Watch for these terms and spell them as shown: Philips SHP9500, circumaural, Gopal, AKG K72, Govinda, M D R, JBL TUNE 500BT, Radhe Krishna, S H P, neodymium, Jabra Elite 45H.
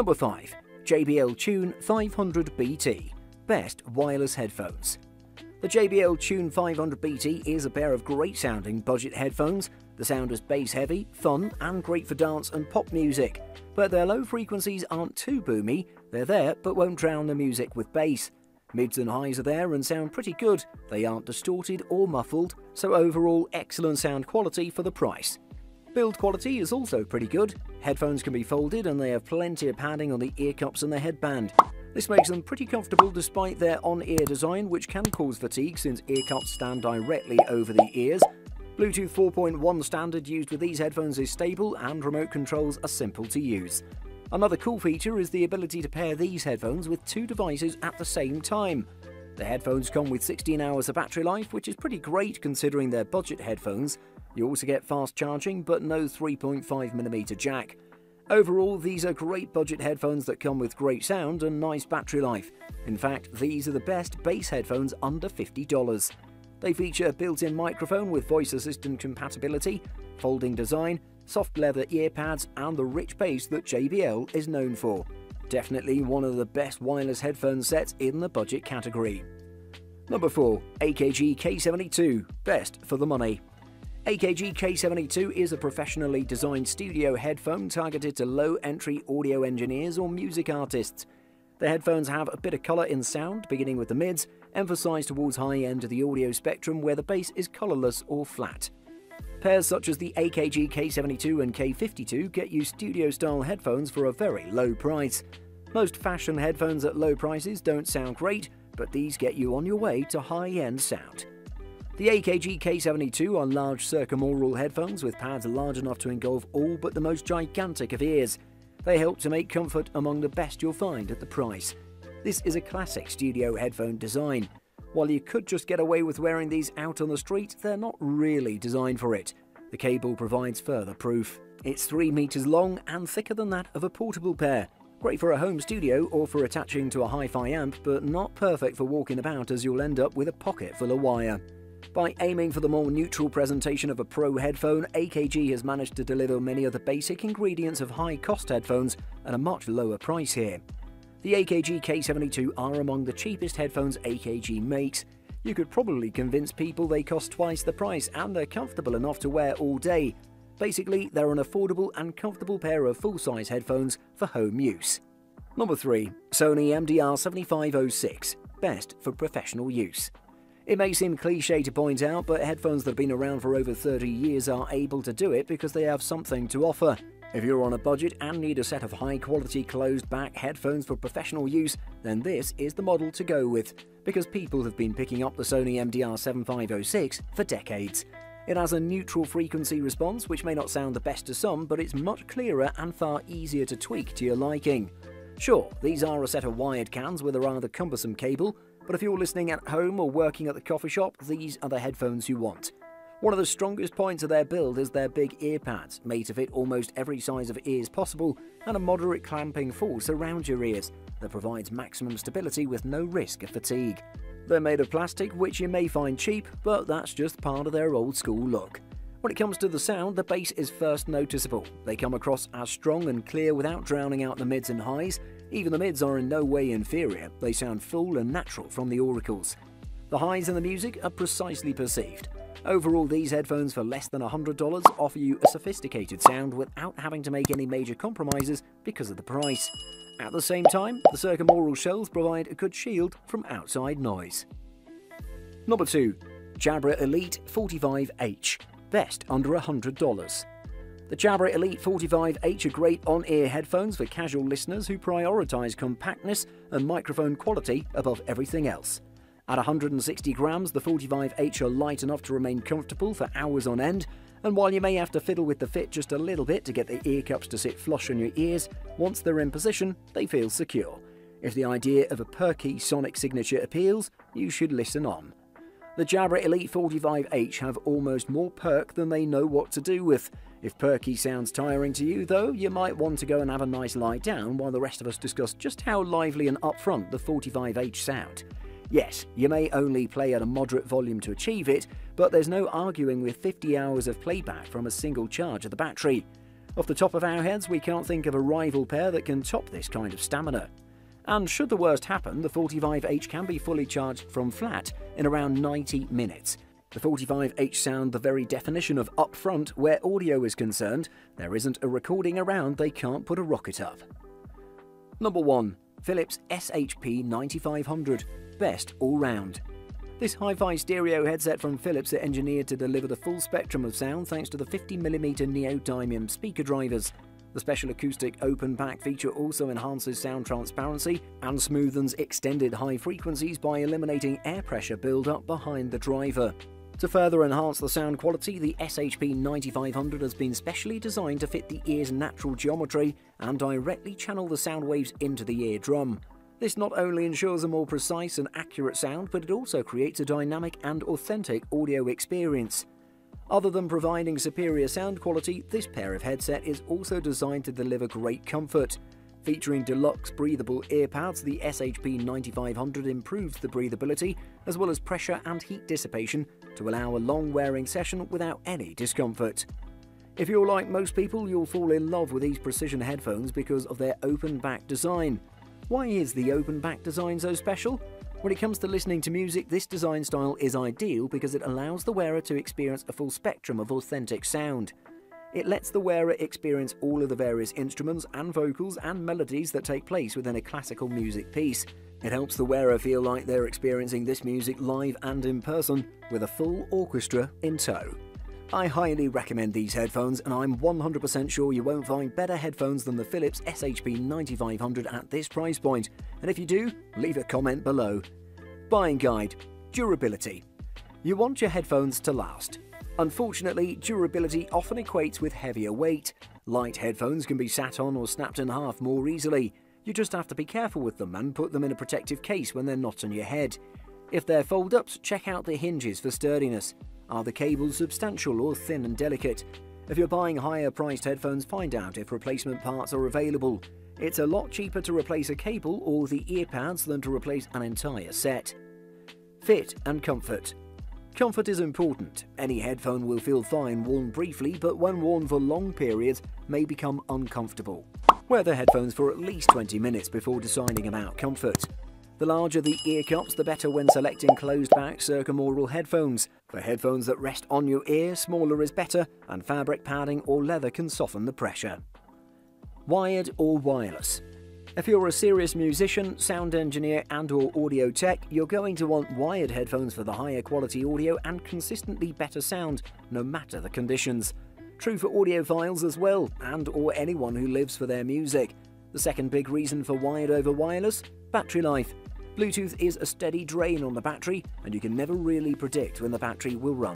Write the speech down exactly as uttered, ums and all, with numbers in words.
Number five. J B L TUNE five hundred B T – Best Wireless Headphones. The J B L TUNE five hundred B T is a pair of great-sounding budget headphones. The sound is bass-heavy, fun, and great for dance and pop music. But their low frequencies aren't too boomy. They're there, but won't drown the music with bass. Mids and highs are there and sound pretty good. They aren't distorted or muffled, so overall excellent sound quality for the price. Build quality is also pretty good. Headphones can be folded and they have plenty of padding on the ear cups and the headband. This makes them pretty comfortable despite their on-ear design, which can cause fatigue since ear cups stand directly over the ears. Bluetooth four point one standard used with these headphones is stable and remote controls are simple to use. Another cool feature is the ability to pair these headphones with two devices at the same time. The headphones come with sixteen hours of battery life, which is pretty great considering they're budget headphones. You also get fast charging, but no three point five millimeter jack. Overall, these are great budget headphones that come with great sound and nice battery life. In fact, these are the best bass headphones under fifty dollars. They feature a built-in microphone with voice assistant compatibility, folding design, soft leather ear pads, and the rich bass that J B L is known for. Definitely one of the best wireless headphone sets in the budget category. Number four. A K G K seventy-two – Best for the money. A K G K seventy-two is a professionally designed studio headphone targeted to low-entry audio engineers or music artists. The headphones have a bit of colour in sound, beginning with the mids, emphasised towards high end of the audio spectrum where the bass is colourless or flat. Pairs such as the A K G K seventy-two and K fifty-two get you studio-style headphones for a very low price. Most fashion headphones at low prices don't sound great, but these get you on your way to high-end sound. The A K G K seventy-two are large circumaural headphones with pads large enough to engulf all but the most gigantic of ears. They help to make comfort among the best you'll find at the price. This is a classic studio headphone design. While you could just get away with wearing these out on the street, they're not really designed for it. The cable provides further proof. It's three meters long and thicker than that of a portable pair. Great for a home studio or for attaching to a hi-fi amp, but not perfect for walking about as you'll end up with a pocket full of wire. By aiming for the more neutral presentation of a pro headphone, A K G has managed to deliver many of the basic ingredients of high-cost headphones at a much lower price here. The A K G K seventy-two are among the cheapest headphones A K G makes. You could probably convince people they cost twice the price and they're comfortable enough to wear all day. Basically, they're an affordable and comfortable pair of full-size headphones for home use. Number three. Sony M D R seven five zero six – Best for professional use. It may seem cliché to point out, but headphones that have been around for over thirty years are able to do it because they have something to offer. If you're on a budget and need a set of high-quality closed-back headphones for professional use, then this is the model to go with, because people have been picking up the Sony M D R seven five zero six for decades. It has a neutral frequency response, which may not sound the best to some, but it's much clearer and far easier to tweak to your liking. Sure, these are a set of wired cans with a rather cumbersome cable, but if you're listening at home or working at the coffee shop, these are the headphones you want. One of the strongest points of their build is their big ear pads, made to fit almost every size of ears possible, and a moderate clamping force around your ears that provides maximum stability with no risk of fatigue. They're made of plastic, which you may find cheap, but that's just part of their old-school look. When it comes to the sound, the bass is first noticeable. They come across as strong and clear without drowning out the mids and highs. Even the mids are in no way inferior. They sound full and natural from the auricles. The highs in the music are precisely perceived. Overall, these headphones for less than one hundred dollars offer you a sophisticated sound without having to make any major compromises because of the price. At the same time, the circumaural shells provide a good shield from outside noise. Number two. Jabra Elite forty-five H – Best under one hundred dollars. The Jabra Elite forty-five H are great on-ear headphones for casual listeners who prioritise compactness and microphone quality above everything else. At one hundred sixty grams, the forty-five H are light enough to remain comfortable for hours on end, and while you may have to fiddle with the fit just a little bit to get the ear cups to sit flush on your ears, once they're in position, they feel secure. If the idea of a perky sonic signature appeals, you should listen on. The Jabra Elite forty-five H have almost more perk than they know what to do with. If perky sounds tiring to you, though, you might want to go and have a nice lie down while the rest of us discuss just how lively and upfront the forty-five H sound. Yes, you may only play at a moderate volume to achieve it, but there's no arguing with fifty hours of playback from a single charge of the battery. Off the top of our heads, we can't think of a rival pair that can top this kind of stamina. And should the worst happen, the forty-five H can be fully charged from flat in around ninety minutes. The forty-five H sound the very definition of up front where audio is concerned. There isn't a recording around they can't put a rocket up. Number one. Philips S H P ninety-five hundred, best all-round. This hi-fi stereo headset from Philips is engineered to deliver the full spectrum of sound thanks to the fifty millimeter neodymium speaker drivers. The special acoustic open pack feature also enhances sound transparency and smoothens extended high frequencies by eliminating air pressure build-up behind the driver. To further enhance the sound quality, the S H P ninety-five hundred has been specially designed to fit the ear's natural geometry and directly channel the sound waves into the eardrum. This not only ensures a more precise and accurate sound, but it also creates a dynamic and authentic audio experience. Other than providing superior sound quality, this pair of headset is also designed to deliver great comfort. Featuring deluxe breathable ear pads, the S H P ninety-five hundred improves the breathability as well as pressure and heat dissipation to allow a long-wearing session without any discomfort. If you're like most people, you'll fall in love with these precision headphones because of their open-back design. Why is the open-back design so special? When it comes to listening to music, this design style is ideal because it allows the wearer to experience a full spectrum of authentic sound. It lets the wearer experience all of the various instruments and vocals and melodies that take place within a classical music piece. It helps the wearer feel like they're experiencing this music live and in person, with a full orchestra in tow. I highly recommend these headphones, and I'm one hundred percent sure you won't find better headphones than the Philips S H P ninety-five hundred at this price point, and if you do, leave a comment below. Buying guide: durability. You want your headphones to last. Unfortunately, durability often equates with heavier weight. Light headphones can be sat on or snapped in half more easily. You just have to be careful with them and put them in a protective case when they're not on your head. If they're fold-ups, check out the hinges for sturdiness. Are the cables substantial or thin and delicate? If you're buying higher-priced headphones, find out if replacement parts are available. It's a lot cheaper to replace a cable or the ear pads than to replace an entire set. Fit and comfort. Comfort is important. Any headphone will feel fine worn briefly, but when worn for long periods, may become uncomfortable. Wear the headphones for at least twenty minutes before deciding about comfort. The larger the ear cups, the better when selecting closed-back circumaural headphones. For headphones that rest on your ear, smaller is better, and fabric padding or leather can soften the pressure. Wired or wireless. If you're a serious musician, sound engineer and/or audio tech, you're going to want wired headphones for the higher quality audio and consistently better sound, no matter the conditions. True for audiophiles as well, and/or anyone who lives for their music. The second big reason for wired over wireless? Battery life. Bluetooth is a steady drain on the battery, and you can never really predict when the battery will run